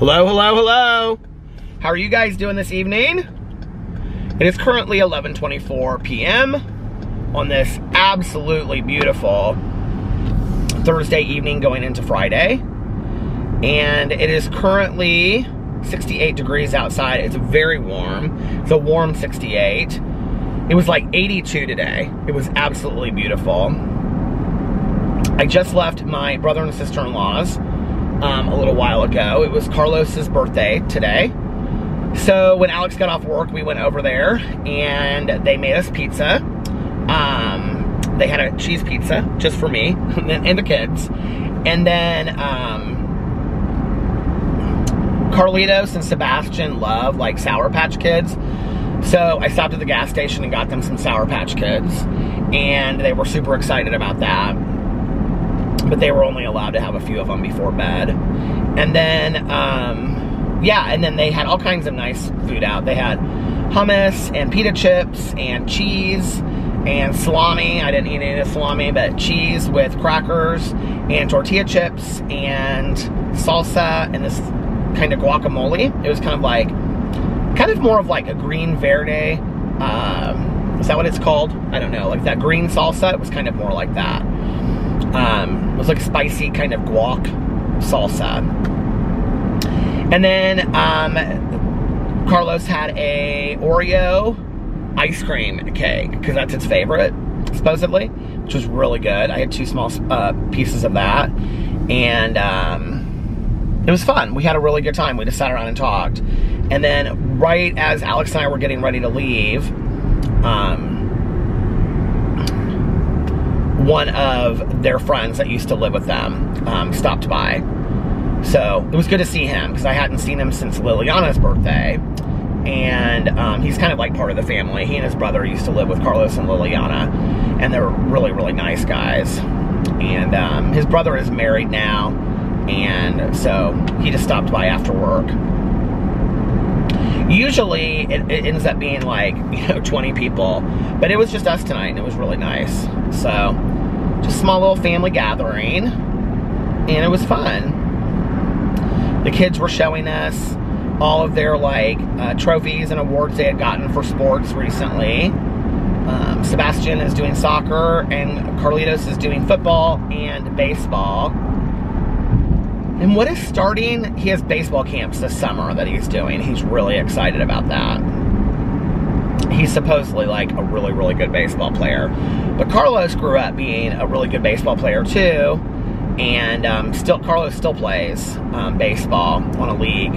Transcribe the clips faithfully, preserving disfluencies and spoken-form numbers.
Hello, hello, hello. How are you guys doing this evening? It is currently eleven twenty-four p m on this absolutely beautiful Thursday evening going into Friday. And it is currently sixty-eight degrees outside. It's very warm. It's a warm sixty-eight. It was like eighty-two today. It was absolutely beautiful. I just left my brother and sister-in-law's um, a little while ago. It was Carlos's birthday today. So when Alex got off work, we went over there and they made us pizza. Um, they had a cheese pizza just for me and the kids. And then um, Carlitos and Sebastian love like Sour Patch Kids. So I stopped at the gas station and got them some Sour Patch Kids. And they were super excited about that. But they were only allowed to have a few of them before bed. And then, um, yeah, and then they had all kinds of nice food out. They had hummus and pita chips and cheese and salami. I didn't eat any of the salami, but cheese with crackers and tortilla chips and salsa and this kind of guacamole. It was kind of like, kind of more of like a green verde. Um, is that what it's called? I don't know. Like that green salsa. It was kind of more like that. Um, it was like spicy kind of guac salsa. And then um, Carlos had a Oreo ice cream cake because that's his favorite, supposedly, which was really good. I had two small uh, pieces of that, and um, it was fun. We had a really good time. We just sat around and talked. And then right as Alex and I were getting ready to leave, um, one of their friends that used to live with them um, stopped by. So it was good to see him because I hadn't seen him since Liliana's birthday. And um, he's kind of like part of the family. He and his brother used to live with Carlos and Liliana. And they're really, really nice guys. And um, his brother is married now. And so he just stopped by after work. Usually it, it ends up being like, you know, twenty people, but it was just us tonight and it was really nice. So just a small little family gathering and it was fun. The kids were showing us all of their like uh, trophies and awards they had gotten for sports recently. Um, Sebastian is doing soccer and Carlitos is doing football and baseball. And what is starting, he has baseball camps this summer that he's doing. He's really excited about that. He's supposedly like a really, really good baseball player. But Carlos grew up being a really good baseball player too. And um, still, Carlos still plays um, baseball on a league.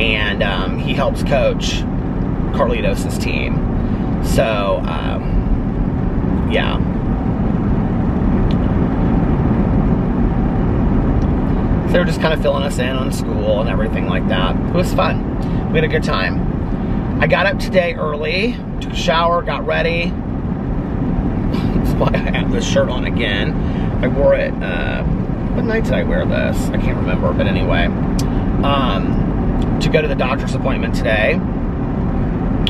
And um, he helps coach Carlitos' team. So, um, yeah. They were just kind of filling us in on school and everything like that. It was fun. We had a good time. I got up today early, took a shower, got ready. That's why I have this shirt on again. I wore it, uh, what night did I wear this? I can't remember, but anyway. Um, to go to the doctor's appointment today.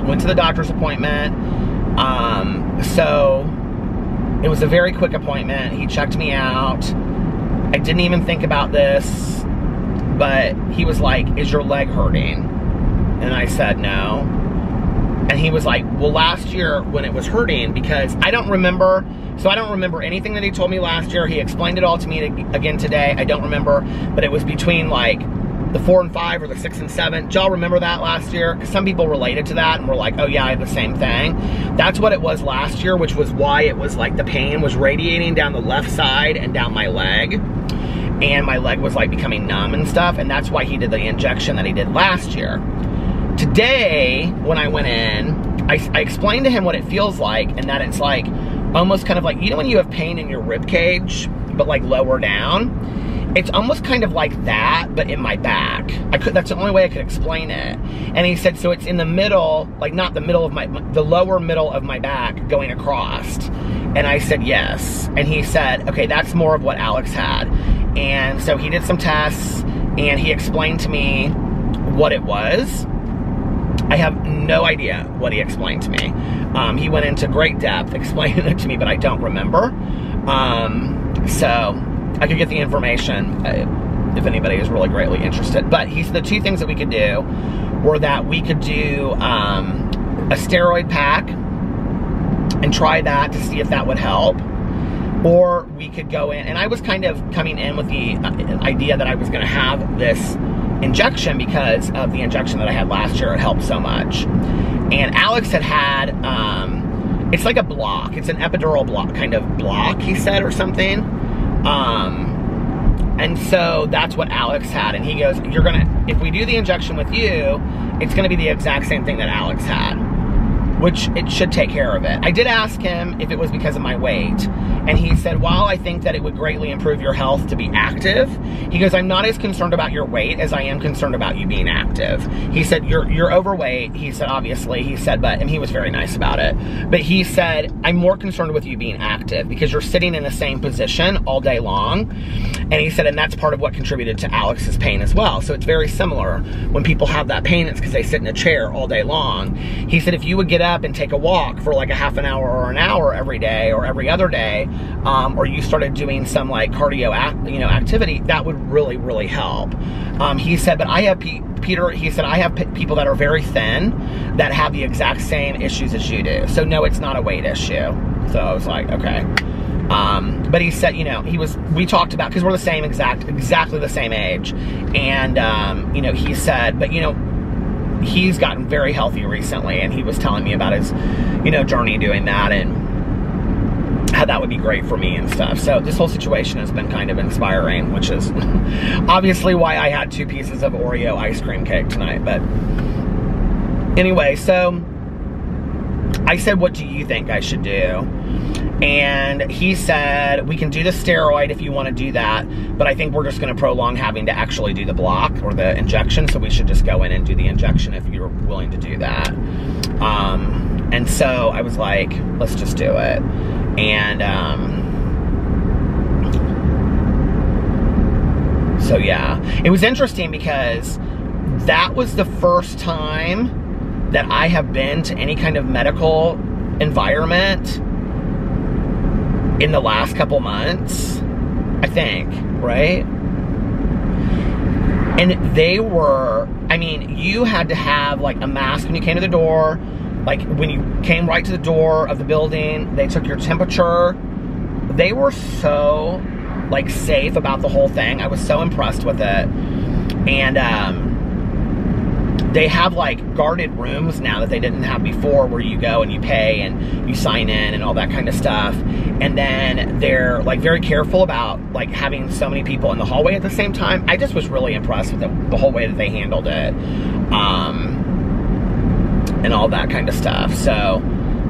Went to the doctor's appointment. Um, so, it was a very quick appointment. He checked me out. I didn't even think about this, but he was like, is your leg hurting? And I said, no. And he was like, well, last year when it was hurting, because I don't remember, so I don't remember anything that he told me last year. He explained it all to me again today. I don't remember, but it was between like the four and five or the six and seven. Y'all remember that last year? Because some people related to that and were like, oh yeah, I have the same thing. That's what it was last year, which was why it was like the pain was radiating down the left side and down my leg. And my leg was like becoming numb and stuff, and that's why he did the injection that he did last year. Today, when I went in, I, I explained to him what it feels like, and that it's like almost kind of like, you know when you have pain in your rib cage, but like lower down? It's almost kind of like that, but in my back. I could, that's the only way I could explain it. And he said, so it's in the middle, like not the middle of my, the lower middle of my back going across. And I said, yes. And he said, okay, that's more of what Alex had. And so he did some tests and he explained to me what it was. I have no idea what he explained to me. Um, he went into great depth explaining it to me, but I don't remember. Um, so I could get the information. I, if anybody is really greatly interested. But he's, the two things that we could do were that we could do um, a steroid pack and try that to see if that would help. Or we could go in, and I was kind of coming in with the idea that I was going to have this injection because of the injection that I had last year. It helped so much. And Alex had had, um, it's like a block. It's an epidural block, kind of block, he said, or something. Um, and so that's what Alex had. And he goes, you're going to, if we do the injection with you, it's going to be the exact same thing that Alex had, which it should take care of it. I did ask him if it was because of my weight, and he said, while I think that it would greatly improve your health to be active, he goes, I'm not as concerned about your weight as I am concerned about you being active. He said, you're you're overweight, he said, obviously, he said, but, and he was very nice about it, but he said, I'm more concerned with you being active because you're sitting in the same position all day long. And he said, and that's part of what contributed to Alex's pain as well. So it's very similar. When people have that pain, it's because they sit in a chair all day long. He said, if you would get up and take a walk for like a half an hour or an hour every day or every other day, um, or you started doing some like cardio act, you know, activity, that would really, really help. Um, he said, but I have pe Peter, he said, I have p people that are very thin that have the exact same issues as you do. So no, it's not a weight issue. So I was like, okay. Um, but he said, you know, he was, we talked about, cause we're the same exact, exactly the same age. And, um, you know, he said, but you know, he's gotten very healthy recently, and he was telling me about his, you know, journey doing that and how that would be great for me and stuff. So this whole situation has been kind of inspiring, which is obviously why I had two pieces of Oreo ice cream cake tonight. But anyway, so I said, what do you think I should do? And he said, we can do the steroid if you want to do that, but I think we're just going to prolong having to actually do the block or the injection, so we should just go in and do the injection if you're willing to do that. Um, and so I was like, let's just do it. And um, so yeah, it was interesting because that was the first time that I have been to any kind of medical environment in the last couple months, I think, right? And they were, I mean, you had to have like a mask when you came to the door, like when you came right to the door of the building, they took your temperature. They were so like safe about the whole thing. I was so impressed with it. And um, they have like guarded rooms now that they didn't have before, where you go and you pay and you sign in and all that kind of stuff. And then they're like very careful about like having so many people in the hallway at the same time. I just was really impressed with the, the whole way that they handled it, um, and all that kind of stuff. So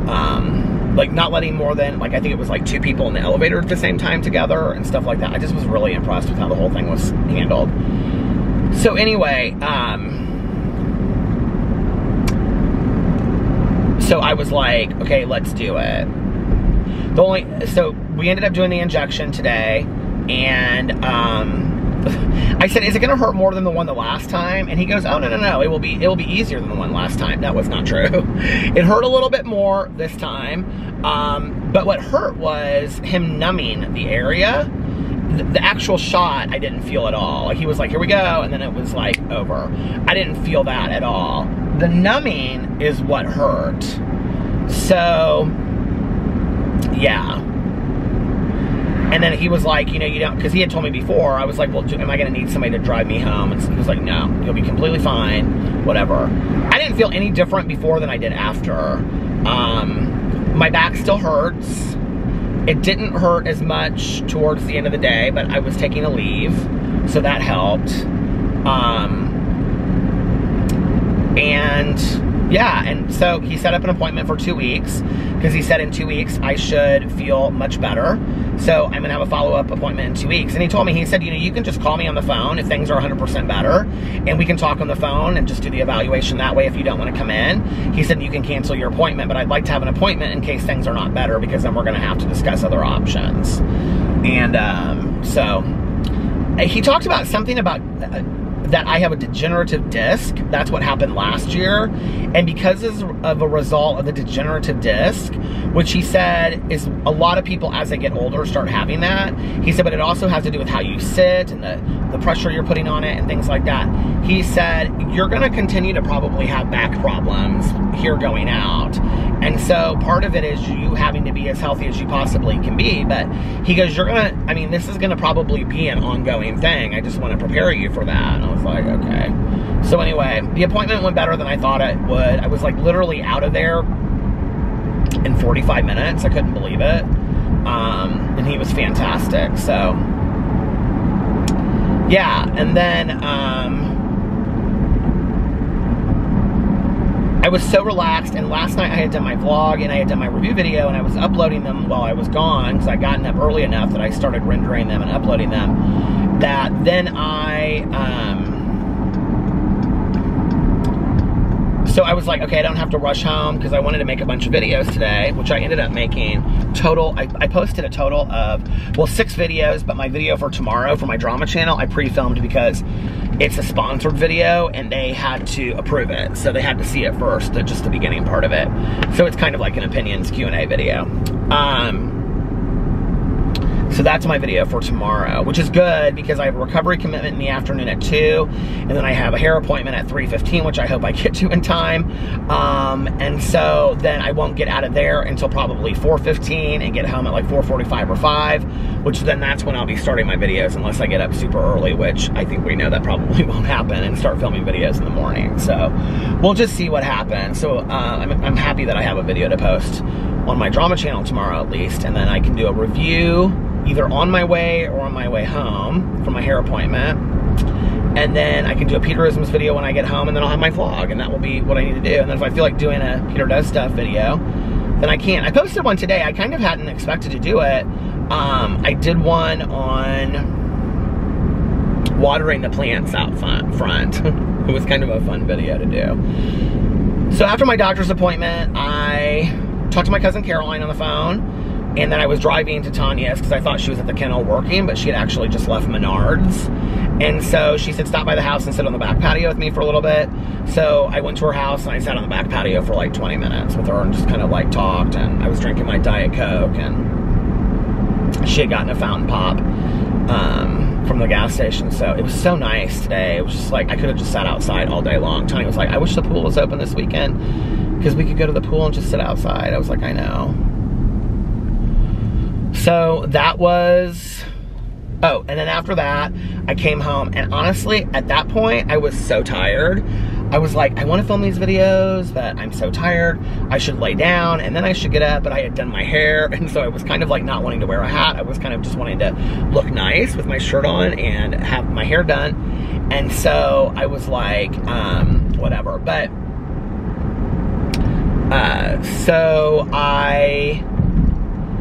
um, like not letting more than, like I think it was like two people in the elevator at the same time together and stuff like that. I just was really impressed with how the whole thing was handled. So anyway, um, so I was like, okay, let's do it. The only, so we ended up doing the injection today, and um, I said, is it going to hurt more than the one the last time? And he goes, oh, no, no, no, it will be, it will be easier than the one last time. That was not true. It hurt a little bit more this time, um, but what hurt was him numbing the area. The, the actual shot, I didn't feel at all. Like, he was like, here we go, and then it was like over. I didn't feel that at all. The numbing is what hurt. So yeah. And then he was like, you know, you don't, because he had told me before, I was like, well, do, am I going to need somebody to drive me home? And he was like, no, you'll be completely fine, whatever. I didn't feel any different before than I did after. Um, my back still hurts. It didn't hurt as much towards the end of the day, but I was taking a leave, so that helped. Um, and yeah, and so he set up an appointment for two weeks because he said in two weeks I should feel much better. So I'm gonna have a follow-up appointment in two weeks. And he told me, he said, you know, you can just call me on the phone if things are one hundred percent better, and we can talk on the phone and just do the evaluation that way if you don't wanna come in. He said, you can cancel your appointment, but I'd like to have an appointment in case things are not better, because then we're gonna have to discuss other options. And um, so he talked about something about, uh, that I have a degenerative disc. That's what happened last year. And because of a result of the degenerative disc, which he said is a lot of people as they get older start having that. He said, but it also has to do with how you sit and the, the pressure you're putting on it and things like that. He said, you're gonna continue to probably have back problems here going out. And so part of it is you having to be as healthy as you possibly can be. But he goes, you're gonna, I mean, this is gonna probably be an ongoing thing. I just wanna prepare you for that. And I was like, okay. So anyway, the appointment went better than I thought it would. I was like literally out of there in forty-five minutes. I couldn't believe it. Um, and he was fantastic, so. Yeah, and then, um, I was so relaxed, and last night I had done my vlog and I had done my review video and I was uploading them while I was gone because I'd gotten up early enough that I started rendering them and uploading them, that then I, um, so I was like, okay, I don't have to rush home because I wanted to make a bunch of videos today, which I ended up making total, I, I posted a total of, well, six videos, but my video for tomorrow for my drama channel, I pre-filmed because it's a sponsored video and they had to approve it. So they had to see it first, just the beginning part of it. So it's kind of like an opinions Q and A video. Um, so that's my video for tomorrow, which is good because I have a recovery commitment in the afternoon at two, and then I have a hair appointment at three fifteen, which I hope I get to in time. Um, and so then I won't get out of there until probably four fifteen and get home at like four forty-five or five. Which then that's when I'll be starting my videos, unless I get up super early, which I think we know that probably won't happen, and start filming videos in the morning. So we'll just see what happens. So uh, I'm, I'm happy that I have a video to post on my drama channel tomorrow at least, and then I can do a review either on my way or on my way home from my hair appointment. And then I can do a Peterisms video when I get home, and then I'll have my vlog, and that will be what I need to do. And then if I feel like doing a Peter Does Stuff video, then I can. I posted one today. I kind of hadn't expected to do it. Um, I did one on watering the plants out front. It was kind of a fun video to do. So after my doctor's appointment, I talked to my cousin Caroline on the phone, and then I was driving to Tanya's because I thought she was at the kennel working, but she had actually just left Menards. And so she said, stop by the house and sit on the back patio with me for a little bit. So I went to her house and I sat on the back patio for like twenty minutes with her and just kind of like talked, and I was drinking my Diet Coke, and she had gotten a fountain pop um, from the gas station. So it was so nice today. It was just like, I could have just sat outside all day long. Tony was like, I wish the pool was open this weekend because we could go to the pool and just sit outside. I was like, I know. So that was, oh, and then after that, I came home. And honestly, at that point, I was so tired. I was like, I want to film these videos, but I'm so tired. I should lay down, and then I should get up, but I had done my hair, and so I was kind of like not wanting to wear a hat. I was kind of just wanting to look nice with my shirt on and have my hair done. And so I was like, um, whatever. But, uh, so I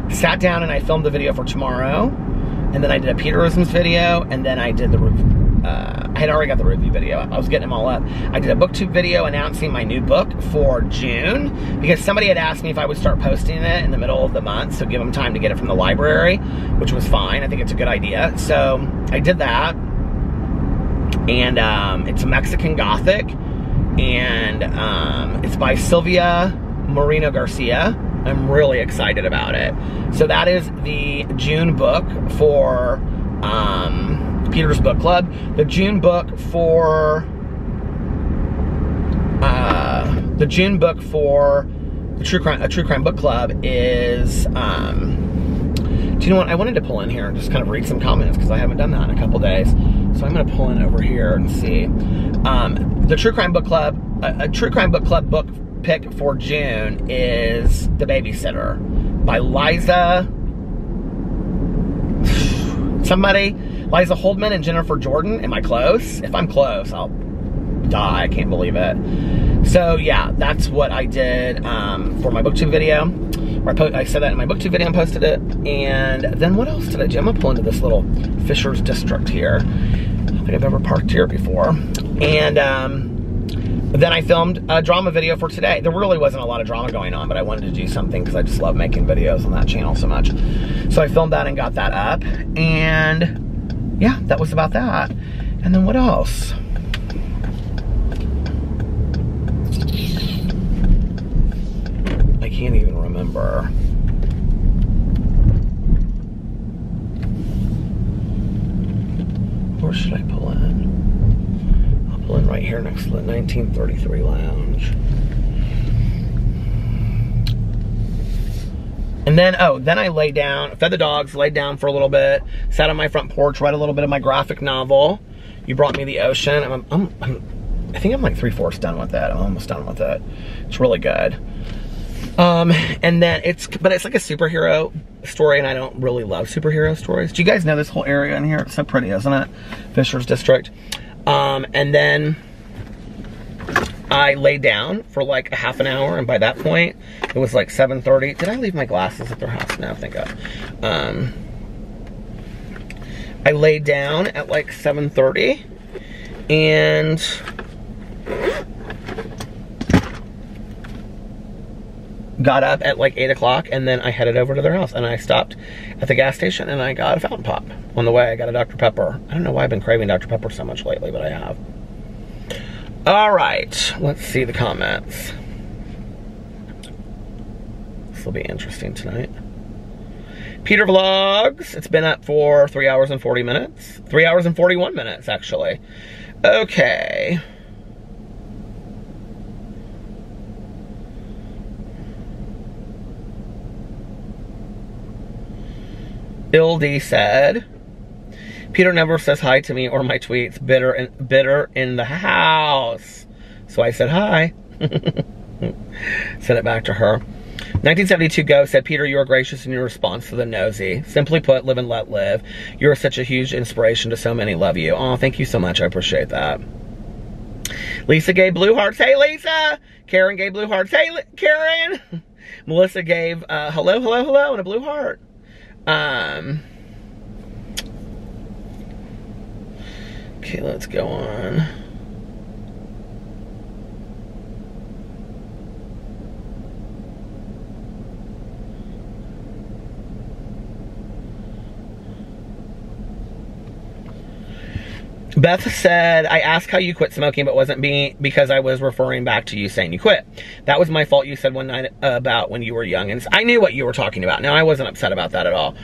sat down and I filmed the video for tomorrow, and then I did a Peterisms video, and then I did the review. Uh, I had already got the review video. I was getting them all up. I did a BookTube video announcing my new book for June because somebody had asked me if I would start posting it in the middle of the month, so give them time to get it from the library, which was fine. I think it's a good idea. So I did that, and um, it's Mexican Gothic, and um, it's by Silvia Moreno-Garcia. I'm really excited about it. So that is the June book for um, Peter's Book Club. The June book for uh, the June book for the True Crime, a True Crime Book Club is. Um, do you know what? I wanted to pull in here and just kind of read some comments because I haven't done that in a couple days. So I'm going to pull in over here and see um, the True Crime Book Club. A, a True Crime Book Club book pick for June is The Babysitter by Liza. Somebody. Liza Holdman and Jennifer Jordan. Am I close? If I'm close, I'll die. I can't believe it. So yeah, that's what I did um, for my BookTube video. I, po I said that in my BookTube video and posted it. And then what else did I do? I'm gonna pull into this little Fisher's District here. I think I've ever parked here before. And um, then I filmed a drama video for today. There really wasn't a lot of drama going on, but I wanted to do something because I just love making videos on that channel so much. So I filmed that and got that up. And yeah, that was about that. And then what else? right here next to the nineteen thirty-three Lounge. And then, oh, then I lay down, fed the dogs, laid down for a little bit, sat on my front porch, read a little bit of my graphic novel, You Brought Me the Ocean. I'm, I'm, I'm, I think I'm like three-fourths done with that. I'm almost done with it. It's really good. Um, and then it's, but it's like a superhero story, and I don't really love superhero stories. Do you guys know this whole area in here? It's so pretty, isn't it? Fisher's District. Um, and then I lay down for like a half an hour, and by that point, it was like seven thirty. Did I leave my glasses at their house? No, thank God. Um, I laid down at like seven thirty, and got up at like eight o'clock, and then I headed over to their house, and I stopped at the gas station, and I got a fountain pop. On the way, I got a Doctor Pepper. I don't know why I've been craving Doctor Pepper so much lately, but I have. All right, let's see the comments. This will be interesting tonight. Peter Vlogs, it's been up for three hours and forty minutes. Three hours and forty-one minutes, actually. Okay. Ildi said, Peter never says hi to me or my tweets. Bitter and bitter in the house. So I said hi. Sent it back to her. nineteen seventy-two Go said, Peter, you are gracious in your response to the nosy. Simply put, live and let live. You are such a huge inspiration to so many. Love you. Oh, thank you so much. I appreciate that. Lisa Gay Blue Hearts. Hey, Lisa. Karen Gay Blue Hearts. Hey, Karen. Melissa gave uh, hello, hello, hello, and a blue heart. Um... Okay, let's go on. Beth said, I asked how you quit smoking, but wasn't being because I was referring back to you saying you quit. That was my fault, you said one night about when you were young. And I knew what you were talking about. Now, I wasn't upset about that at all.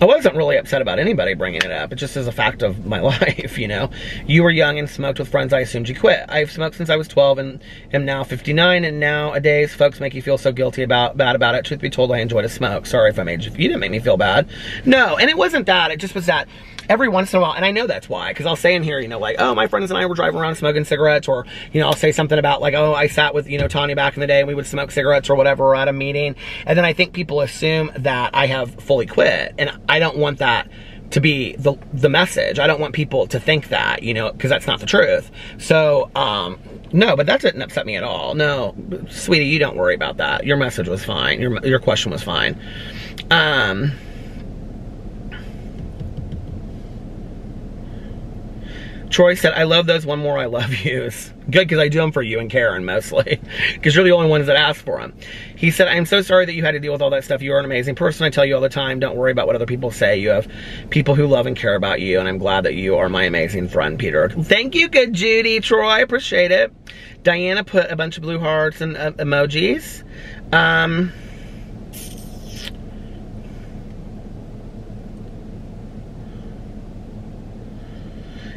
I wasn't really upset about anybody bringing it up. It just is a fact of my life, you know. You were young and smoked with friends. I assumed you quit. I've smoked since I was twelve and am now fifty-nine. And nowadays, folks make you feel so guilty about bad about it. Truth be told, I enjoy to smoke. Sorry if I made you. You didn't make me feel bad. No, and it wasn't that. It just was that every once in a while, and I know that's why, because I'll say in here, you know, like, oh, my friends and I were driving around smoking cigarettes, or, you know, I'll say something about, like, oh, I sat with, you know, Tawny back in the day, and we would smoke cigarettes or whatever, or at a meeting, and then I think people assume that I have fully quit, and I don't want that to be the, the message. I don't want people to think that, you know, because that's not the truth. So, um, no, but that didn't upset me at all. No, sweetie, you don't worry about that. Your message was fine. Your, your question was fine. Um... Troy said, I love those one more I love yous. Good, because I do them for you and Karen, mostly. Because you're the only ones that ask for them. He said, I am so sorry that you had to deal with all that stuff. You are an amazing person. I tell you all the time, don't worry about what other people say. You have people who love and care about you, and I'm glad that you are my amazing friend, Peter. Thank you, good Judy. Troy, I appreciate it. Diana put a bunch of blue hearts and uh, emojis. Um...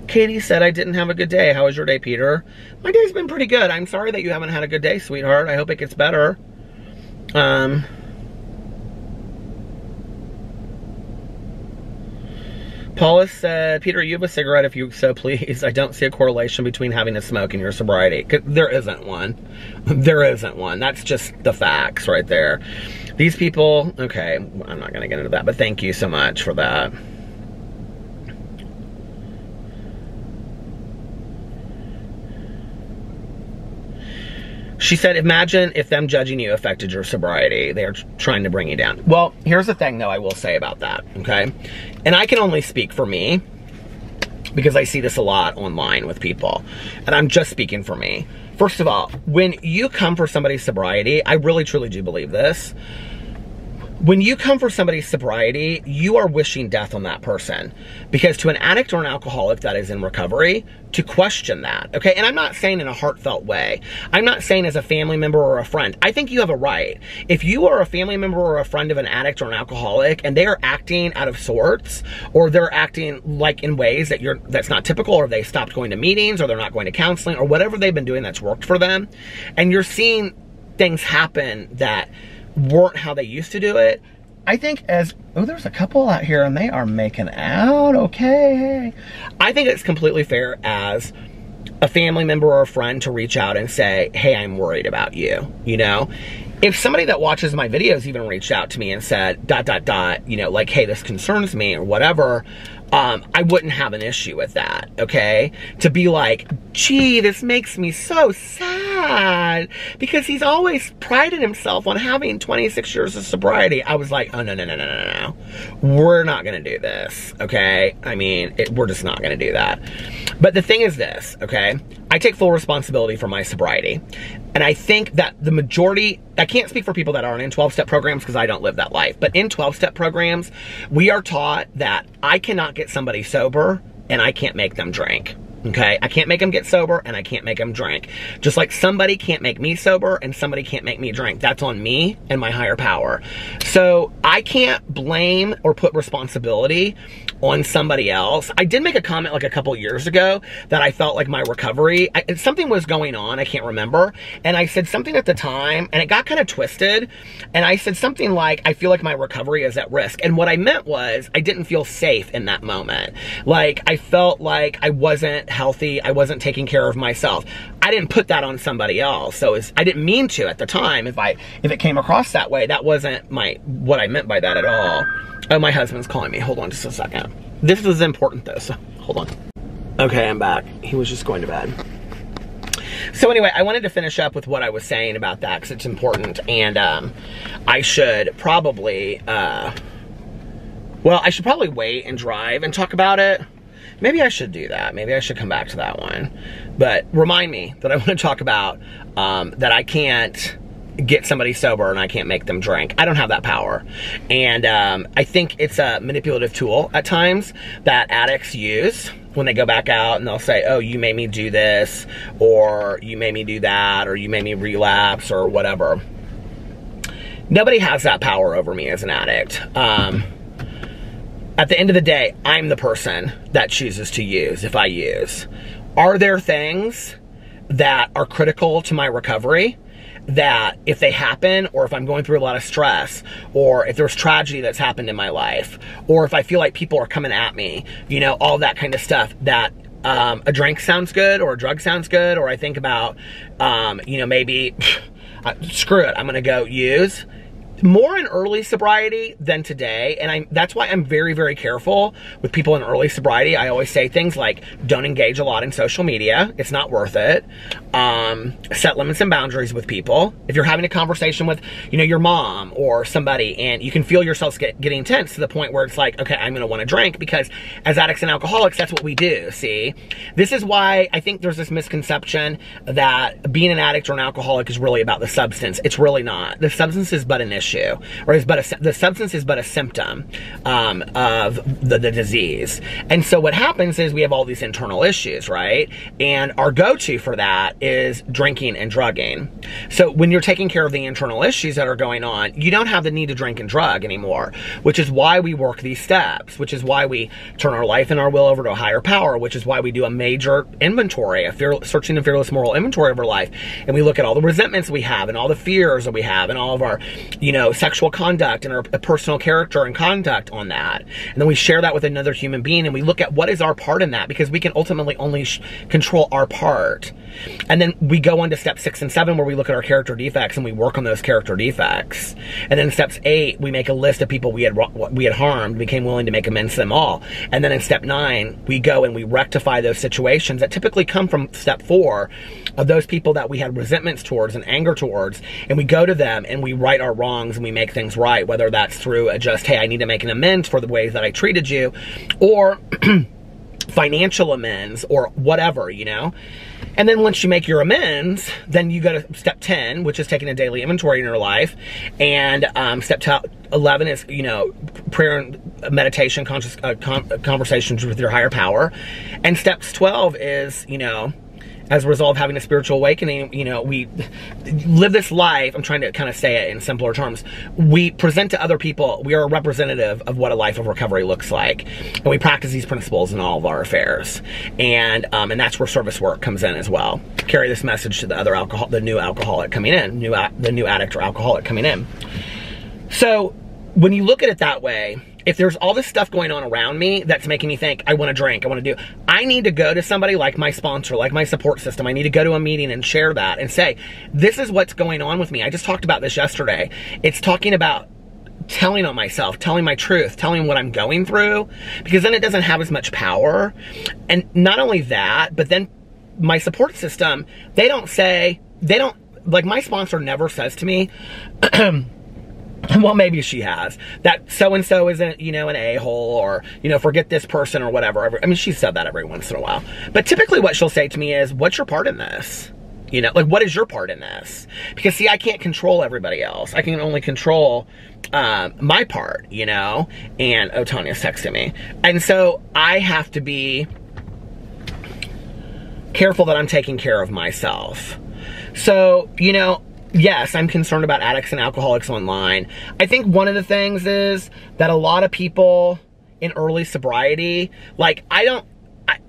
Katie said, I didn't have a good day. How was your day, Peter? My day's been pretty good. I'm sorry that you haven't had a good day, sweetheart. I hope it gets better. Um, Paula said, Peter, you have a cigarette if you so please. I don't see a correlation between having a smoke and your sobriety. There isn't one. There isn't one. That's just the facts right there. These people, okay, I'm not going to get into that, but thank you so much for that. She said, imagine if them judging you affected your sobriety. They're trying to bring you down. Well, here's the thing, though, I will say about that, okay? And I can only speak for me because I see this a lot online with people. And I'm just speaking for me. First of all, when you come for somebody's sobriety, I really, truly do believe this. when you come for somebody's sobriety, you are wishing death on that person. Because to an addict or an alcoholic that is in recovery, to question that, okay? And I'm not saying in a heartfelt way. I'm not saying as a family member or a friend. I think you have a right. If you are a family member or a friend of an addict or an alcoholic and they are acting out of sorts, or they're acting like in ways that you're that's not typical, or they stopped going to meetings, or they're not going to counseling, or whatever they've been doing that's worked for them, and you're seeing things happen that weren't how they used to do it, I think as, oh, there's a couple out here and they are making out, okay. I think it's completely fair as a family member or a friend to reach out and say, hey, I'm worried about you, you know? If somebody that watches my videos even reached out to me and said, dot, dot, dot, you know, like, hey, this concerns me or whatever, um, I wouldn't have an issue with that, okay? To be like, gee, this makes me so sad because he's always prided himself on having twenty-six years of sobriety. I was like, oh, no, no, no, no, no, no. We're not going to do this, okay? I mean, it, we're just not going to do that. But the thing is this, okay? I take full responsibility for my sobriety. And I think that the majority, I can't speak for people that aren't in twelve-step programs because I don't live that life, but in twelve-step programs, we are taught that I cannot get somebody sober and I can't make them drink, okay? I can't make them get sober and I can't make them drink. Just like somebody can't make me sober and somebody can't make me drink. That's on me and my higher power. So I can't blame or put responsibility on somebody else. I did make a comment like a couple years ago that I felt like my recovery, I, something was going on, I can't remember, and I said something at the time, and it got kind of twisted, and I said something like, I feel like my recovery is at risk, and what I meant was, I didn't feel safe in that moment. Like, I felt like I wasn't healthy, I wasn't taking care of myself. I didn't put that on somebody else, so it was, I didn't mean to at the time. If I, if it came across that way, that wasn't my, what I meant by that at all. Oh, my husband's calling me. Hold on just a second. This is important, though, so hold on. Okay, I'm back. He was just going to bed. So anyway, I wanted to finish up with what I was saying about that because it's important, and um, I should probably, uh, well, I should probably wait and drive and talk about it. Maybe I should do that. Maybe I should come back to that one. But remind me that I want to talk about um, that I can't get somebody sober and I can't make them drink. I don't have that power. And um, I think it's a manipulative tool at times that addicts use when they go back out and they'll say, oh, you made me do this, or you made me do that, or you made me relapse, or whatever. Nobody has that power over me as an addict. Um, at the end of the day, I'm the person that chooses to use if I use. Are there things that are critical to my recovery that if they happen, or if I'm going through a lot of stress, or if there's tragedy that's happened in my life, or if I feel like people are coming at me, you know, all that kind of stuff, that um, a drink sounds good, or a drug sounds good, or I think about, um, you know, maybe, pff, uh, screw it, I'm gonna go use. More in early sobriety than today, and I, that's why I'm very, very careful with people in early sobriety. I always say things like, don't engage a lot in social media. It's not worth it. Um, set limits and boundaries with people. If you're having a conversation with, you know, your mom or somebody, and you can feel yourself get, getting tense to the point where it's like, okay, I'm going to want to drink, because as addicts and alcoholics, that's what we do, see? This is why I think there's this misconception that being an addict or an alcoholic is really about the substance. It's really not. The substance is but an issue. Issue, or is but a, the substance is but a symptom um, of the, the disease. And so what happens is we have all these internal issues, right? And our go-to for that is drinking and drugging. So when you're taking care of the internal issues that are going on, you don't have the need to drink and drug anymore, which is why we work these steps, which is why we turn our life and our will over to a higher power, which is why we do a major inventory, a fear, searching and fearless moral inventory of our life. And we look at all the resentments we have and all the fears that we have and all of our, you know, Know, sexual conduct and our personal character and conduct on that. And then we share that with another human being and we look at what is our part in that, because we can ultimately only sh control our part. And then we go on to step six and seven where we look at our character defects and we work on those character defects. And then in steps eight, we make a list of people we had, we had harmed, became willing to make amends to them all. And then in step nine, we go and we rectify those situations that typically come from step four of those people that we had resentments towards and anger towards. And we go to them and we right our wrongs and we make things right, whether that's through a just, hey, I need to make an amends for the ways that I treated you, or financial amends, or whatever, you know? And then once you make your amends, then you go to step ten, which is taking a daily inventory in your life. And um, step eleven is, you know, prayer and meditation, conscious uh, con conversations with your higher power. And steps twelve is, you know, as a result of having a spiritual awakening, you know, we live this life. I'm trying to kind of say it in simpler terms. We present to other people, we are a representative of what a life of recovery looks like. And we practice these principles in all of our affairs. And um, and that's where service work comes in as well. Carry this message to the other alcohol, the new alcoholic coming in, new the new addict or alcoholic coming in. So when you look at it that way, if there's all this stuff going on around me that's making me think, I want to drink, I want to do, I need to go to somebody like my sponsor, like my support system. I need to go to a meeting and share that and say, this is what's going on with me. I just talked about this yesterday. It's talking about telling on myself, telling my truth, telling what I'm going through, because then it doesn't have as much power. And not only that, but then my support system, they don't say, they don't, like my sponsor never says to me, well, maybe she has, that so-and-so isn't, you know, an a-hole, or, you know, forget this person or whatever. I mean, she said that every once in a while. But typically what she'll say to me is, what's your part in this? You know, like, what is your part in this? Because, see, I can't control everybody else. I can only control um, my part, you know? And, oh, Tanya's texting me. And so I have to be careful that I'm taking care of myself. So, you know, yes, I'm concerned about addicts and alcoholics online. I think one of the things is that a lot of people in early sobriety, like, I don't, I,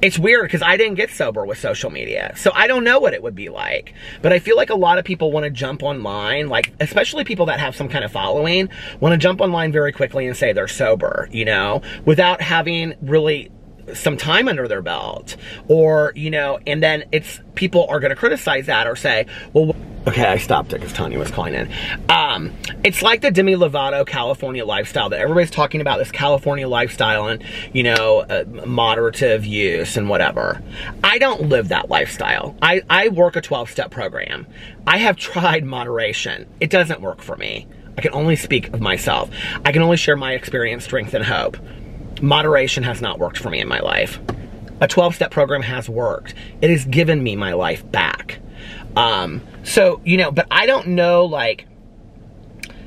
it's weird because I didn't get sober with social media. So I don't know what it would be like. But I feel like a lot of people want to jump online, like, especially people that have some kind of following, want to jump online very quickly and say they're sober, you know, without having really some time under their belt, or, you know, and then it's, people are going to criticize that or say, well, okay, I stopped it because Tanya was calling in. Um, it's like the Demi Lovato California lifestyle that everybody's talking about, this California lifestyle and, you know, uh, moderative use and whatever. I don't live that lifestyle. I, I work a twelve step program. I have tried moderation. It doesn't work for me. I can only speak of myself. I can only share my experience, strength, and hope. Moderation has not worked for me in my life. A twelve step program has worked. It has given me my life back. Um, so, you know, but I don't know, like,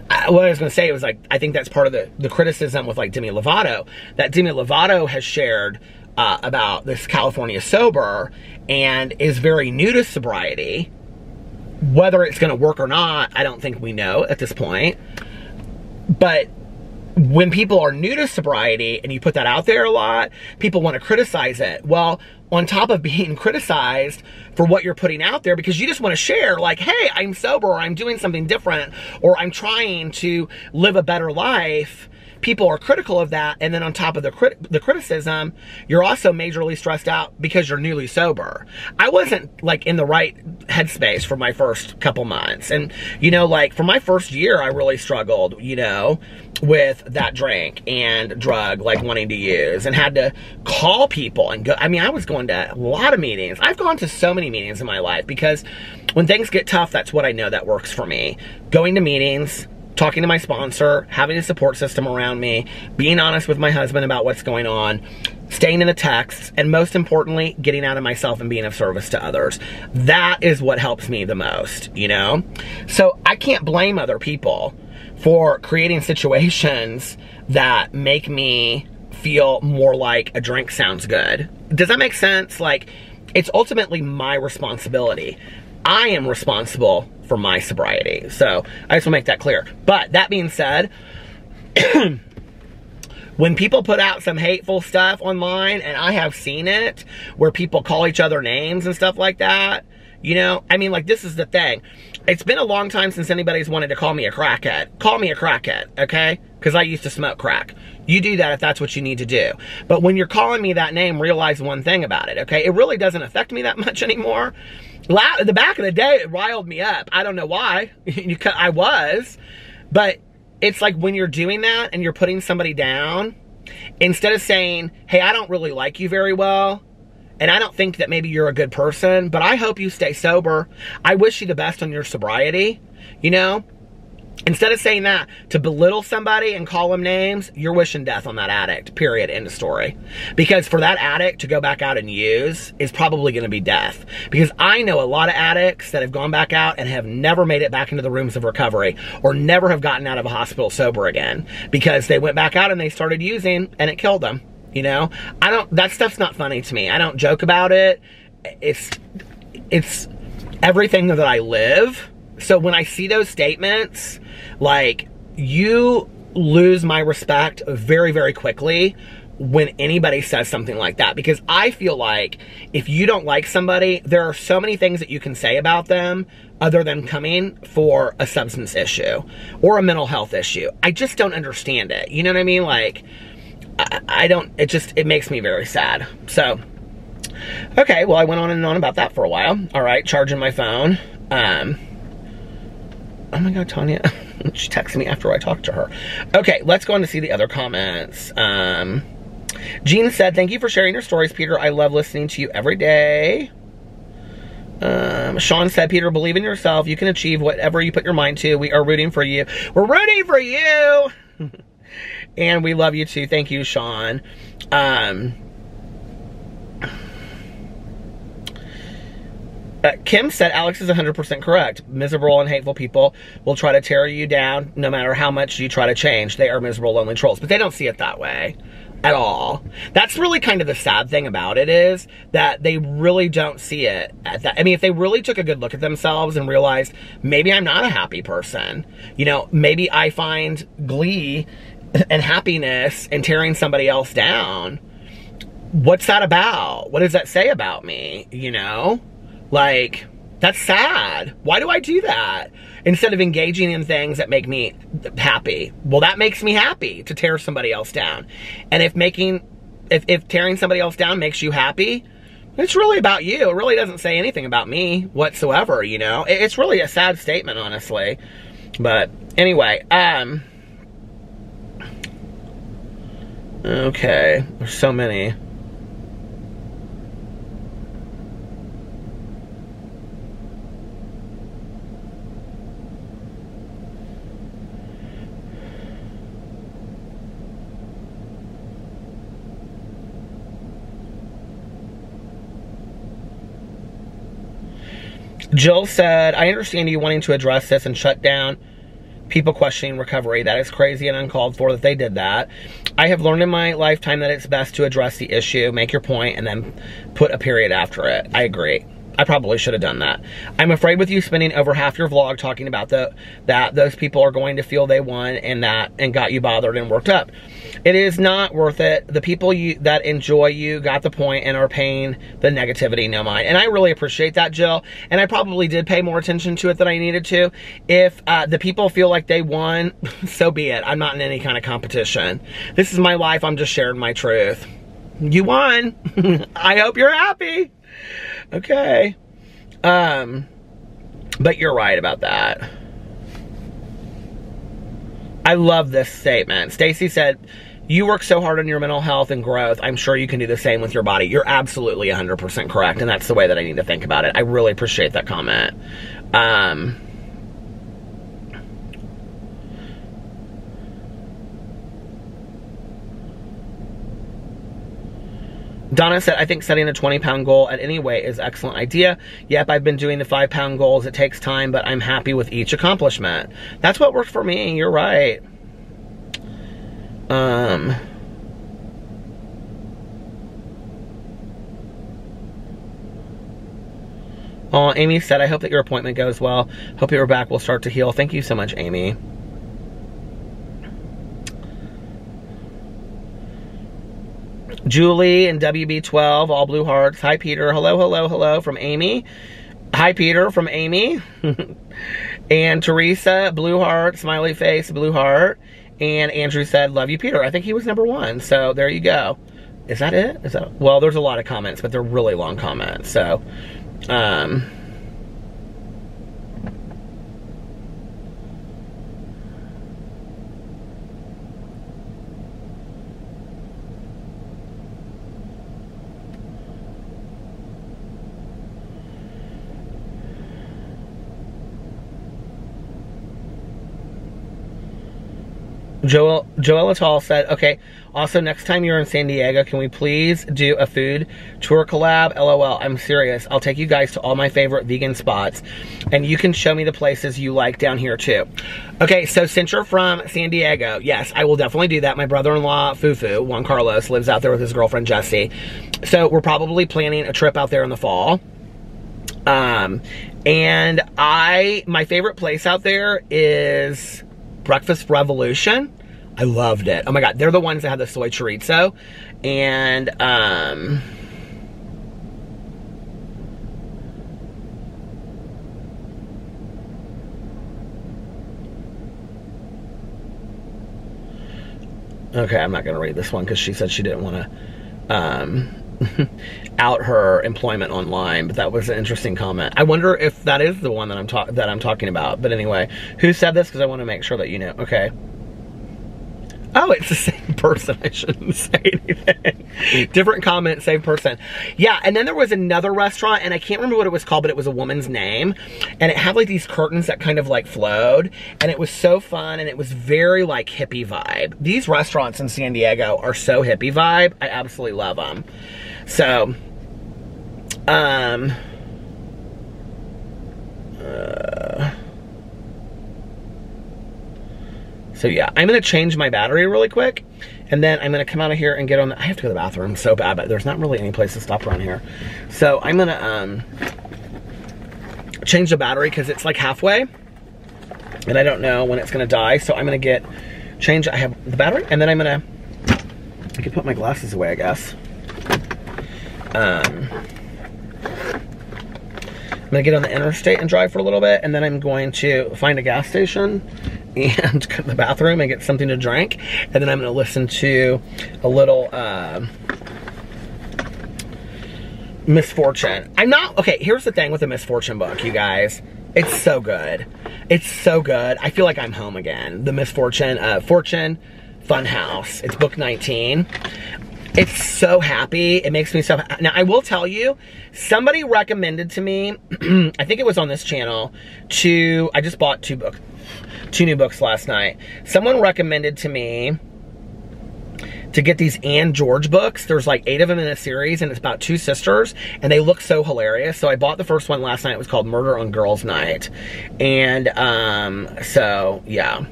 I, what I was going to say was, like, I think that's part of the, the criticism with, like, Demi Lovato, that Demi Lovato has shared uh, about this California sober and is very new to sobriety. Whether it's going to work or not, I don't think we know at this point. But when people are new to sobriety and you put that out there a lot, people want to criticize it. Well, on top of being criticized for what you're putting out there, because you just want to share, like, hey, I'm sober, or I'm doing something different, or I'm trying to live a better life, people are critical of that. And then on top of the, crit the criticism, you're also majorly stressed out because you're newly sober. I wasn't, like, in the right headspace for my first couple months. And, you know, like, for my first year, I really struggled, you know, with that drink and drug, like, wanting to use, and had to call people and go. I mean, I was going to a lot of meetings. I've gone to so many meetings in my life because when things get tough, that's what I know that works for me. Going to meetings, talking to my sponsor, having a support system around me, being honest with my husband about what's going on, staying in the texts, and most importantly, getting out of myself and being of service to others. That is what helps me the most, you know? So I can't blame other people for creating situations that make me feel more like a drink sounds good. Does that make sense? Like, it's ultimately my responsibility. I am responsible for my sobriety. So I just want to make that clear. But that being said, when people put out some hateful stuff online, and I have seen it, where people call each other names and stuff like that, you know, I mean, like, this is the thing. It's been a long time since anybody's wanted to call me a crackhead. Call me a crackhead, okay? Because I used to smoke crack. You do that if that's what you need to do. But when you're calling me that name, realize one thing about it, okay? It really doesn't affect me that much anymore. La the back of the day, it riled me up. I don't know why. I was. But it's like when you're doing that and you're putting somebody down, instead of saying, hey, I don't really like you very well, and I don't think that maybe you're a good person, but I hope you stay sober. I wish you the best on your sobriety, you know? Instead of saying that, to belittle somebody and call them names, you're wishing death on that addict, period, end of story. Because for that addict to go back out and use is probably gonna be death. Because I know a lot of addicts that have gone back out and have never made it back into the rooms of recovery or never have gotten out of a hospital sober again because they went back out and they started using and it killed them, you know? I don't, that stuff's not funny to me. I don't joke about it. It's, it's everything that I live. So when I see those statements, like, you lose my respect very, very quickly when anybody says something like that. Because I feel like if you don't like somebody, there are so many things that you can say about them other than coming for a substance issue or a mental health issue. I just don't understand it. You know what I mean? Like, I, I don't, it just, it makes me very sad. So, okay, well, I went on and on about that for a while. All right, charging my phone. Um... Oh my God, Tanya, she texted me after I talked to her. Okay, let's go on to see the other comments. Um, Jean said, thank you for sharing your stories, Peter. I love listening to you every day. Um, Sean said, Peter, believe in yourself. You can achieve whatever you put your mind to. We are rooting for you. We're rooting for you. And we love you too. Thank you, Sean. Um, Uh, Kim said, Alex is one hundred percent correct. Miserable and hateful people will try to tear you down no matter how much you try to change. They are miserable, lonely trolls. But they don't see it that way at all. That's really kind of the sad thing about it, is that they really don't see it at that. I mean, if they really took a good look at themselves and realized, maybe I'm not a happy person. You know, maybe I find glee and happiness in tearing somebody else down. What's that about? What does that say about me? You know? Like, that's sad. Why do I do that? Instead of engaging in things that make me happy. Well, that makes me happy to tear somebody else down. And if making, if, if tearing somebody else down makes you happy, it's really about you. It really doesn't say anything about me whatsoever, you know? It, it's really a sad statement, honestly. But anyway, um, okay, there's so many. Jill said, I understand you wanting to address this and shut down people questioning recovery. That is crazy and uncalled for that they did that. I have learned in my lifetime that it's best to address the issue, make your point, and then put a period after it. I agree. I probably should have done that. I'm afraid with you spending over half your vlog talking about the, that, those people are going to feel they won and that and got you bothered and worked up. It is not worth it. The people you, that enjoy you got the point and are paying the negativity no mind. And I really appreciate that, Jill. And I probably did pay more attention to it than I needed to. If uh, the people feel like they won, so be it. I'm not in any kind of competition. This is my life. I'm just sharing my truth. You won. I hope you're happy. Okay. Um, but you're right about that. I love this statement. Stacy said, you work so hard on your mental health and growth. I'm sure you can do the same with your body. You're absolutely one hundred percent correct. And that's the way that I need to think about it. I really appreciate that comment. Um, Donna said, I think setting a twenty pound goal at any weight is an excellent idea. Yep, I've been doing the five pound goals. It takes time, but I'm happy with each accomplishment. That's what worked for me. You're right. Um... Oh, Amy said, I hope that your appointment goes well. Hope your back will start to heal. Thank you so much, Amy. Julie and W B twelve, all blue hearts. Hi, Peter. Hello, hello, hello from Amy. Hi, Peter from Amy. And Teresa, blue heart, smiley face, blue heart. And Andrew said, love you, Peter. I think he was number one. So there you go. Is that it? Is that, well, there's a lot of comments, but they're really long comments. So, um... Joel, Joella Tall said, okay, also next time you're in San Diego, can we please do a food tour collab? L O L, I'm serious. I'll take you guys to all my favorite vegan spots, and you can show me the places you like down here too. Okay, so since you're from San Diego, yes, I will definitely do that. My brother-in-law, Fufu, Juan Carlos, lives out there with his girlfriend, Jessie. So we're probably planning a trip out there in the fall. Um, and I, my favorite place out there is Breakfast Revolution. I loved it. Oh my God. They're the ones that had the soy chorizo. And, um, okay, I'm not going to read this one because she said she didn't want to, um, out her employment online, but that was an interesting comment. I wonder if that is the one that I'm talking that I'm talking about. But anyway, who said this? Because I want to make sure that you know. Okay. Oh, it's the same person. I shouldn't say anything. Different comment, same person. Yeah, and then there was another restaurant, and I can't remember what it was called, but it was a woman's name. And it had like these curtains that kind of like flowed. And it was so fun, and it was very like hippie vibe. These restaurants in San Diego are so hippie vibe. I absolutely love them. So, um, uh, so yeah, I'm going to change my battery really quick, and then I'm going to come out of here and get on the, I have to go to the bathroom so bad, but there's not really any place to stop around here. So I'm going to, um, change the battery cause it's like halfway and I don't know when it's going to die. So I'm going to get change. I have the battery, and then I'm going to, I can put my glasses away, I guess. Um, I'm going to get on the interstate and drive for a little bit, and then I'm going to find a gas station and go to the bathroom and get something to drink, and then I'm going to listen to a little uh, Misfortune. I'm not, okay, here's the thing with the Misfortune book, you guys. It's so good. It's so good. I feel like I'm home again. The Misfortune, uh, Fortune Funhouse. It's book nineteen. It's so happy. It makes me so happy. Now, I will tell you, somebody recommended to me, I think it was on this channel, to, I just bought two book, two new books last night. Someone recommended to me to get these Anne George books. There's like eight of them in a series, and it's about two sisters, and they look so hilarious. So I bought the first one last night. It was called Murder on Girls' Night. And um, so, yeah.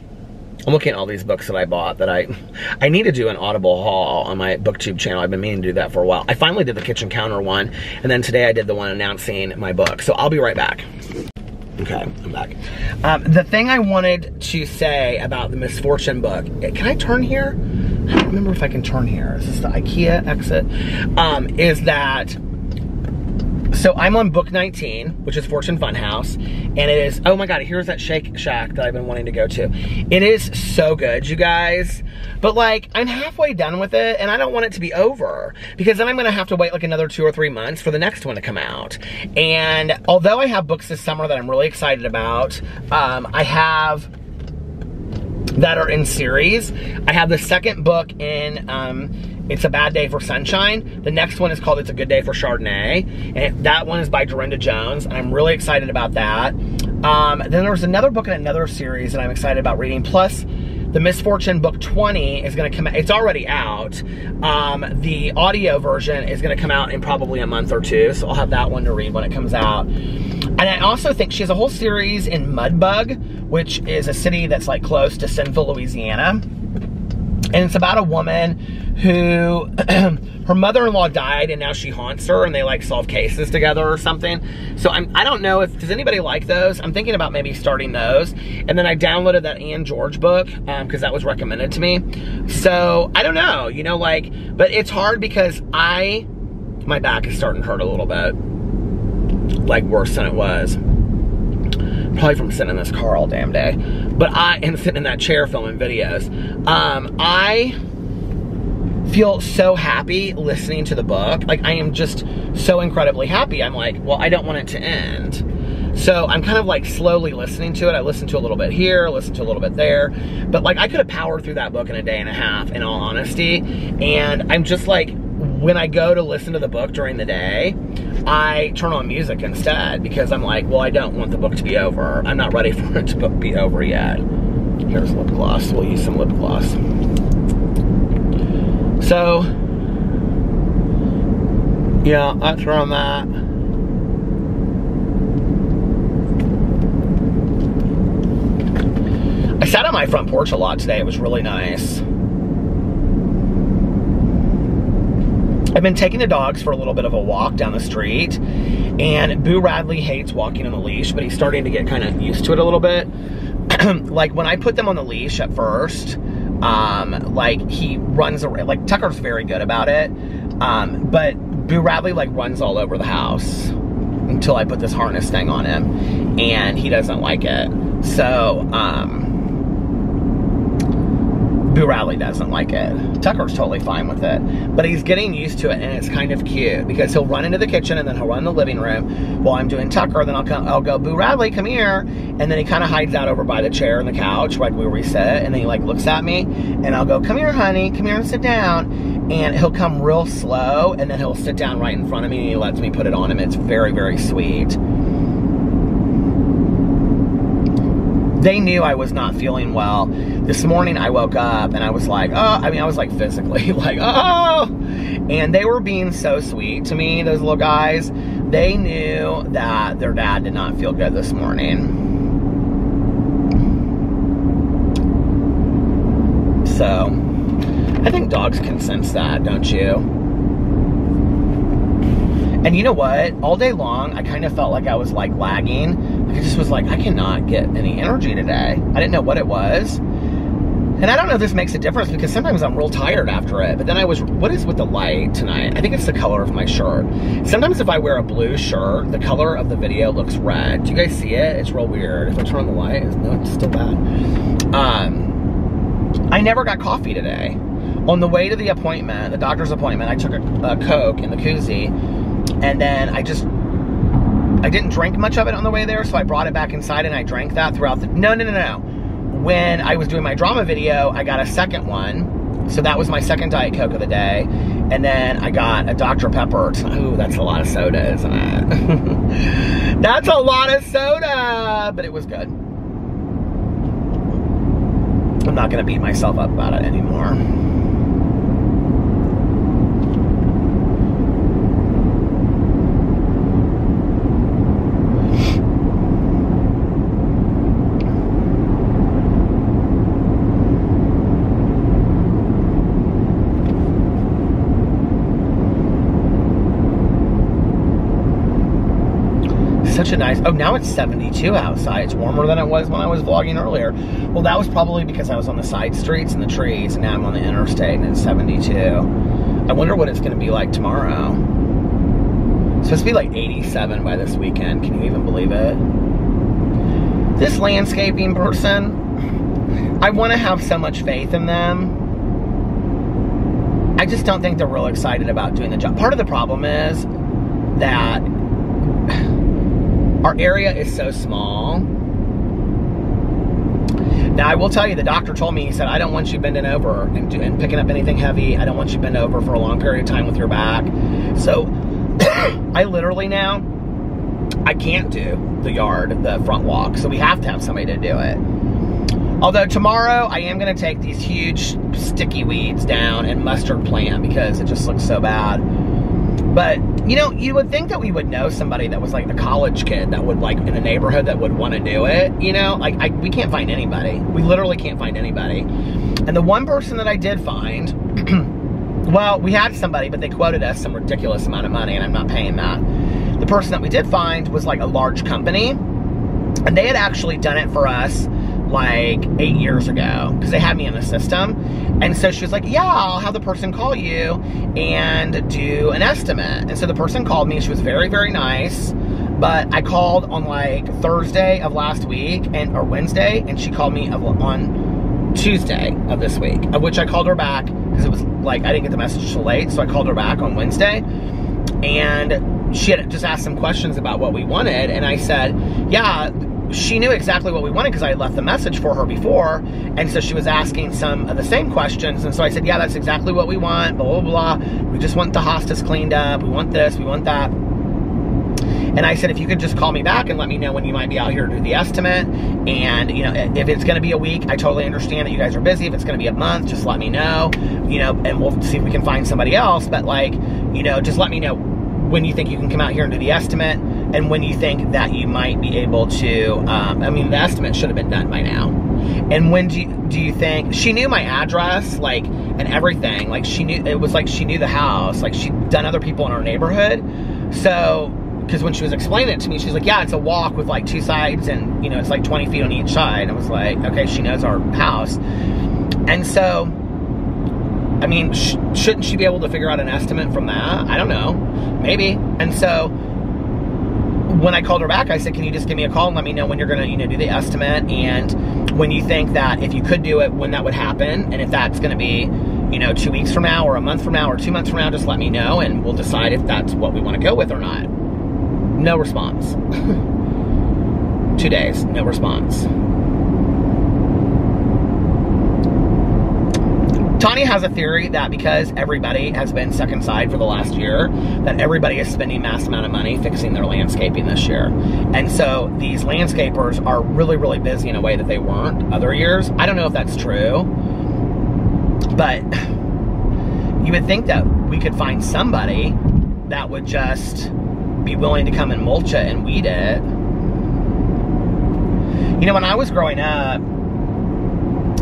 I'm looking at all these books that I bought that I, I need to do an Audible haul on my BookTube channel. I've been meaning to do that for a while. I finally did the kitchen counter one, and then today I did the one announcing my book. So I'll be right back. Okay, I'm back. Um, the thing I wanted to say about the Misfortune book, can I turn here? I don't remember if I can turn here. Is this the IKEA exit? Um, is that... So I'm on book nineteen, which is Fortune Funhouse, and it is, oh my God, here's that Shake Shack that I've been wanting to go to. It is so good, you guys. But like, I'm halfway done with it, and I don't want it to be over, because then I'm gonna have to wait like another two or three months for the next one to come out. And although I have books this summer that I'm really excited about, um, I have, that are in series. I have the second book in, um, It's a Bad Day for Sunshine. The next one is called It's a Good Day for Chardonnay. And that one is by Dorinda Jones. And I'm really excited about that. Um, then there's another book in another series that I'm excited about reading. Plus, the Misfortune book twenty is going to come out. It's already out. Um, the audio version is going to come out in probably a month or two. So I'll have that one to read when it comes out. And I also think she has a whole series in Mudbug, which is a city that's like close to Sinville, Louisiana. And it's about a woman who, her mother-in-law died, and now she haunts her, and they like solve cases together or something. So I'm, I don't know if, does anybody like those? I'm thinking about maybe starting those. And then I downloaded that Anne George book, um, cause that was recommended to me. So I don't know, you know, like, but it's hard because I, my back is starting to hurt a little bit, like worse than it was. Probably from sitting in this car all damn day. But I am sitting in that chair filming videos. Um, I feel so happy listening to the book. Like, I am just so incredibly happy. I'm like, well, I don't want it to end. So I'm kind of like slowly listening to it. I listened to a little bit here, listened to a little bit there. But like, I could have powered through that book in a day and a half, in all honesty. And I'm just like, when I go to listen to the book during the day, I turn on music instead because I'm like, well, I don't want the book to be over. I'm not ready for it to be over yet. There's lip gloss. We'll use some lip gloss. So, yeah, that's where I'm at. I sat on my front porch a lot today. It was really nice. I've been taking the dogs for a little bit of a walk down the street, and Boo Radley hates walking on the leash, but he's starting to get kind of used to it a little bit. Like when I put them on the leash at first, um, like he runs around, like Tucker's very good about it, um, but Boo Radley like runs all over the house until I put this harness thing on him, and he doesn't like it. So, um, Boo Radley doesn't like it. Tucker's totally fine with it. But he's getting used to it, and it's kind of cute because he'll run into the kitchen and then he'll run in the living room while I'm doing Tucker. Then I'll come, I'll go, Boo Radley, come here. And then he kind of hides out over by the chair and the couch, like where we sit. And then he like looks at me, and I'll go, come here, honey, come here and sit down. And he'll come real slow, and then he'll sit down right in front of me, and he lets me put it on him. It's very, very sweet. They knew I was not feeling well. This morning I woke up and I was like, oh, I mean, I was like physically like, oh, and they were being so sweet to me, those little guys. They knew that their dad did not feel good this morning. So I think dogs can sense that, don't you? And you know what? All day long, I kind of felt like I was like lagging. I just was like, I cannot get any energy today. I didn't know what it was. And I don't know if this makes a difference because sometimes I'm real tired after it. But then I was, what is with the light tonight? I think it's the color of my shirt. Sometimes if I wear a blue shirt, the color of the video looks red. Do you guys see it? It's real weird. If I turn on the light, it's, no, it's still bad. Um, I never got coffee today. On the way to the appointment, the doctor's appointment, I took a, a Coke in the koozie. And then I just, I didn't drink much of it on the way there, so I brought it back inside and I drank that throughout the, no, no, no, no. When I was doing my drama video, I got a second one. So that was my second Diet Coke of the day. And then I got a Doctor Pepper. Ooh, that's a lot of soda, isn't it? That's a lot of soda, but it was good. I'm not gonna beat myself up about it anymore. Such a nice, oh, now it's seventy-two outside. It's warmer than it was when I was vlogging earlier. Well, that was probably because I was on the side streets and the trees, and now I'm on the interstate and it's seventy-two. I wonder what it's gonna be like tomorrow. It's supposed to be like eighty-seven by this weekend. Can you even believe it? This landscaping person, I wanna have so much faith in them. I just don't think they're real excited about doing the job. Part of the problem is that our area is so small. Now, I will tell you, the doctor told me, he said, I don't want you bending over and, do, and picking up anything heavy. I don't want you bending over for a long period of time with your back. So, I literally now, I can't do the yard, the front walk. So, we have to have somebody to do it. Although, tomorrow, I am going to take these huge sticky weeds down and mustard plant because it just looks so bad. But, you know, you would think that we would know somebody that was like a college kid that would like in the neighborhood that would want to do it, you know? Like, I, we can't find anybody. We literally can't find anybody. And the one person that I did find, well, we had somebody, but they quoted us some ridiculous amount of money, and I'm not paying that. The person that we did find was like a large company, and they had actually done it for us like eight years ago because they had me in the system. And so she was like, yeah, I'll have the person call you and do an estimate. And so the person called me. She was very, very nice. But I called on like Thursday of last week and or Wednesday, and she called me on Tuesday of this week, of which I called her back because it was like I didn't get the message till late. So I called her back on Wednesday, and she had just asked some questions about what we wanted. And I said, yeah, she knew exactly what we wanted because I had left the message for her before, and so she was asking some of the same questions, and so I said, yeah, that's exactly what we want, blah, blah, blah. We just want the hostas cleaned up. We want this. We want that. And I said, if you could just call me back and let me know when you might be out here to do the estimate. And, you know, if it's going to be a week, I totally understand that you guys are busy. If it's going to be a month, just let me know, you know, and we'll see if we can find somebody else. But, like, you know, just let me know when you think you can come out here and do the estimate, and when you think that you might be able to, um, I mean, the estimate should have been done by now. And when do you, do you think, she knew my address, like, and everything. Like, she knew, it was like she knew the house. Like, she'd done other people in our neighborhood. So, because when she was explaining it to me, she's like, yeah, it's a walk with, like, two sides, and, you know, it's, like, twenty feet on each side. I was like, okay, she knows our house. And so, I mean, sh shouldn't she be able to figure out an estimate from that? I don't know. Maybe. And so, when I called her back, I said, can you just give me a call and let me know when you're going to, you know, do the estimate, and when you think that, if you could do it, when that would happen, and if that's going to be, you know, two weeks from now or a month from now or two months from now, just let me know, and we'll decide if that's what we want to go with or not. No response. Two days, no response. Tani has a theory that because everybody has been stuck inside for the last year, that everybody is spending a mass amount of money fixing their landscaping this year. And so these landscapers are really, really busy in a way that they weren't other years. I don't know if that's true, but you would think that we could find somebody that would just be willing to come and mulch it and weed it. You know, when I was growing up,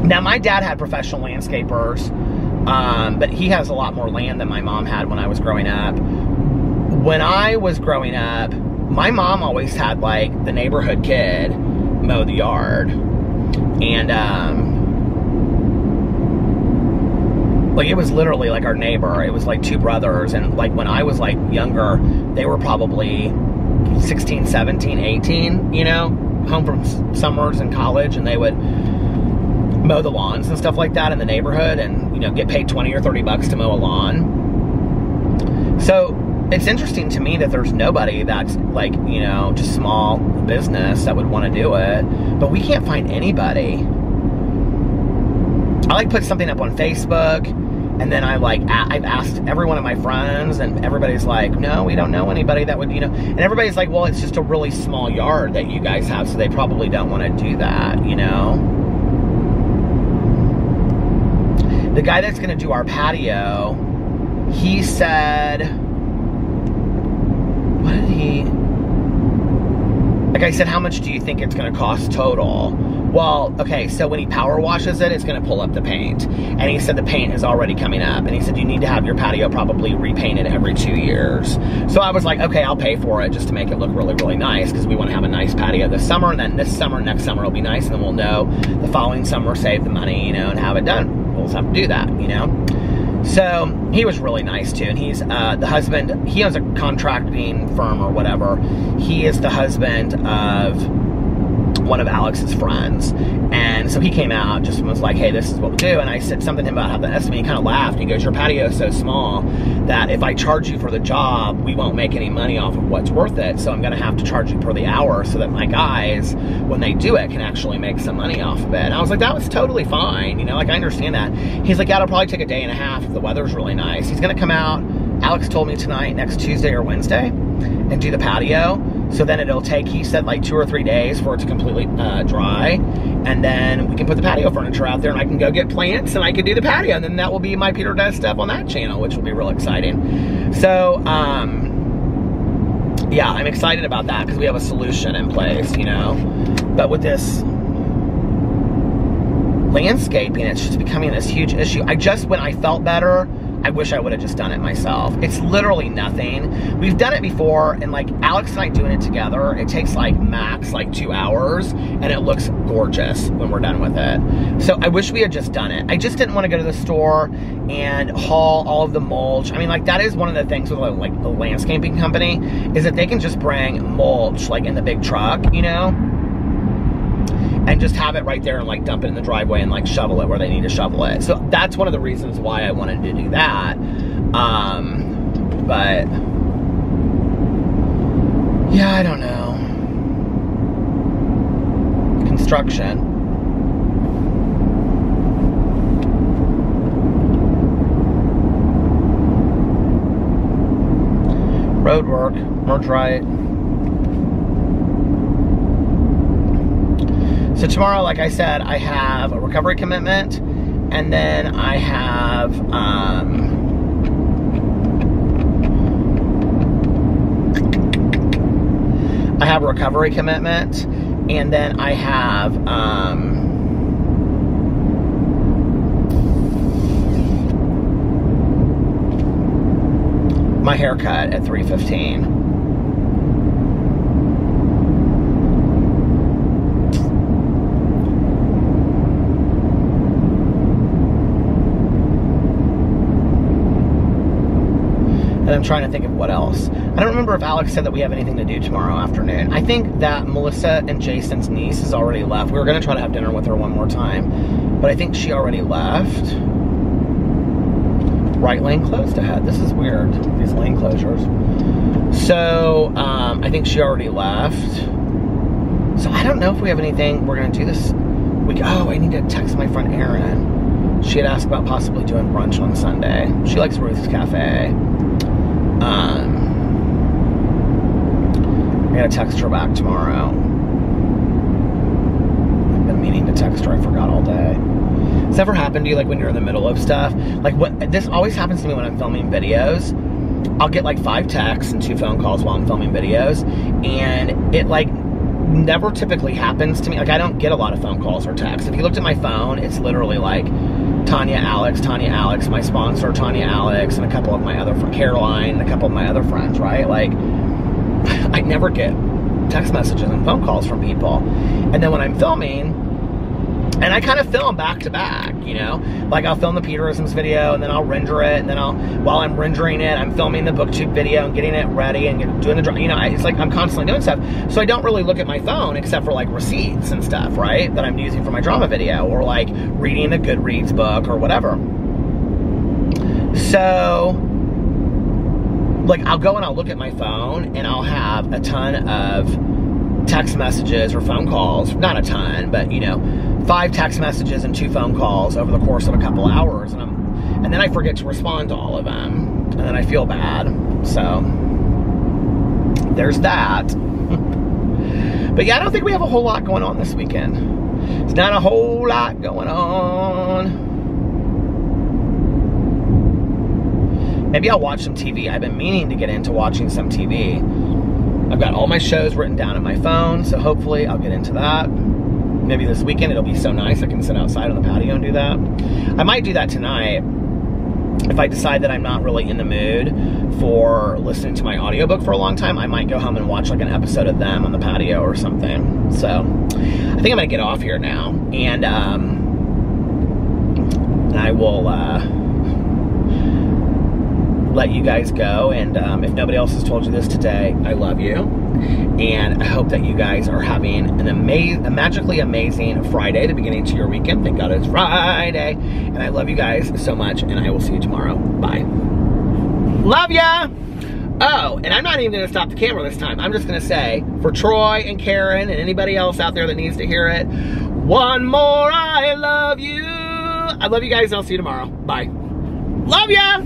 now, my dad had professional landscapers, um, but he has a lot more land than my mom had when I was growing up. When I was growing up, my mom always had, like, the neighborhood kid mow the yard. And, um, like, it was literally, like, our neighbor. It was, like, two brothers. And, like, when I was, like, younger, they were probably sixteen, seventeen, eighteen, you know, home from summers and college, and they would mow the lawns and stuff like that in the neighborhood, and, you know, get paid twenty or thirty bucks to mow a lawn. So it's interesting to me that there's nobody that's, like, you know, just small business that would want to do it, but we can't find anybody. I, like, put something up on Facebook, and then I, like, I've asked every one of my friends, and everybody's like, no, we don't know anybody that would, you know, and everybody's like, well, it's just a really small yard that you guys have, so they probably don't want to do that, you know. The guy that's going to do our patio, he said, what did he, like I said, how much do you think it's going to cost total? Well, okay, so when he power washes it, it's going to pull up the paint. And he said the paint is already coming up. And he said you need to have your patio probably repainted every two years. So I was like, okay, I'll pay for it just to make it look really, really nice, because we want to have a nice patio this summer. And then this summer, next summer, it'll be nice. And then we'll know the following summer, save the money, you know, and have it done. Have to do that, you know. So he was really nice too, and he's uh, the husband. He owns a contracting firm or whatever. He is the husband of one of Alex's friends, and so he came out just and was like, "Hey, this is what we do." And I said something to him about how the estimate. He kind of laughed. He goes, "Your patio is so small that if I charge you for the job, we won't make any money off of what's worth it. So I'm going to have to charge you per the hour so that my guys, when they do it, can actually make some money off of it." And I was like, "That was totally fine, you know. Like, I understand that." He's like, "Yeah, it'll probably take a day and a half if the weather's really nice." He's going to come out. Alex told me tonight, next Tuesday or Wednesday, and do the patio. So then it'll take, he said, like two or three days for it to completely uh, dry. And then we can put the patio furniture out there, and I can go get plants, and I can do the patio. And then that will be my Peter Does Stuff on that channel, which will be real exciting. So, um, yeah, I'm excited about that because we have a solution in place, you know. But with this landscaping, it's just becoming this huge issue. I just, when I felt better, I wish I would have just done it myself. It's literally nothing. We've done it before, and, like, Alex and I doing it together, it takes, like, max, like, two hours, and it looks gorgeous when we're done with it. So I wish we had just done it. I just didn't want to go to the store and haul all of the mulch. I mean, like, that is one of the things with, like, the landscaping company is that they can just bring mulch, like, in the big truck, you know, and just have it right there and, like, dump it in the driveway and, like, shovel it where they need to shovel it. So that's one of the reasons why I wanted to do that. Um, but, yeah, I don't know. Construction. Road work. Merge right. So tomorrow, like I said, I have a recovery commitment, and then I have um, I have a recovery commitment, and then I have um, my haircut at three fifteen. And I'm trying to think of what else. I don't remember if Alex said that we have anything to do tomorrow afternoon. I think that Melissa and Jason's niece has already left. We were going to try to have dinner with her one more time, but I think she already left. Right lane closed ahead. This is weird, these lane closures. So um, I think she already left. So I don't know if we have anything we're gonna do this week. Oh, I need to text my friend Erin. She had asked about possibly doing brunch on Sunday. She likes Ruth's Cafe. Um, I gotta text her back tomorrow. I've been meaning to text her, I forgot all day. It's ever happened to you, like when you're in the middle of stuff? Like what? This always happens to me when I'm filming videos. I'll get like five texts and two phone calls while I'm filming videos, and it like never typically happens to me. Like I don't get a lot of phone calls or texts. If you looked at my phone, it's literally like Tanya, Alex, Tanya, Alex, my sponsor, Tanya, Alex, and a couple of my other friends, Caroline, and a couple of my other friends, right? Like I never get text messages and phone calls from people. And then when I'm filming, and I kind of film back to back, you know? Like I'll film the Peterisms video, and then I'll render it, and then I'll, while I'm rendering it, I'm filming the BookTube video and getting it ready and get, doing the drawing, you know, I, it's like I'm constantly doing stuff. So I don't really look at my phone except for like receipts and stuff, right? That I'm using for my drama video, or like reading a Goodreads book or whatever. So, like I'll go and I'll look at my phone and I'll have a ton of text messages or phone calls, not a ton, but you know, five text messages and two phone calls over the course of a couple hours, and I'm, and then I forget to respond to all of them, and then I feel bad, so there's that. But yeah, I don't think we have a whole lot going on this weekend. It's not a whole lot going on. Maybe I'll watch some T V. I've been meaning to get into watching some T V. I've got all my shows written down on my phone, so hopefully I'll get into that. Maybe this weekend it'll be so nice I can sit outside on the patio and do that. I might do that tonight if I decide that I'm not really in the mood for listening to my audiobook for a long time. I might go home and watch like an episode of them on the patio or something. So I think I'm gonna get off here now, and um, I will uh, let you guys go. And um, if nobody else has told you this today, I love you. And I hope that you guys are having an amazing, a magically amazing Friday, the beginning to your weekend. Thank God it's Friday. And I love you guys so much, and I will see you tomorrow. Bye. Love ya! Oh, and I'm not even going to stop the camera this time. I'm just going to say, for Troy and Karen and anybody else out there that needs to hear it, one more I love you. I love you guys, and I'll see you tomorrow. Bye. Love ya!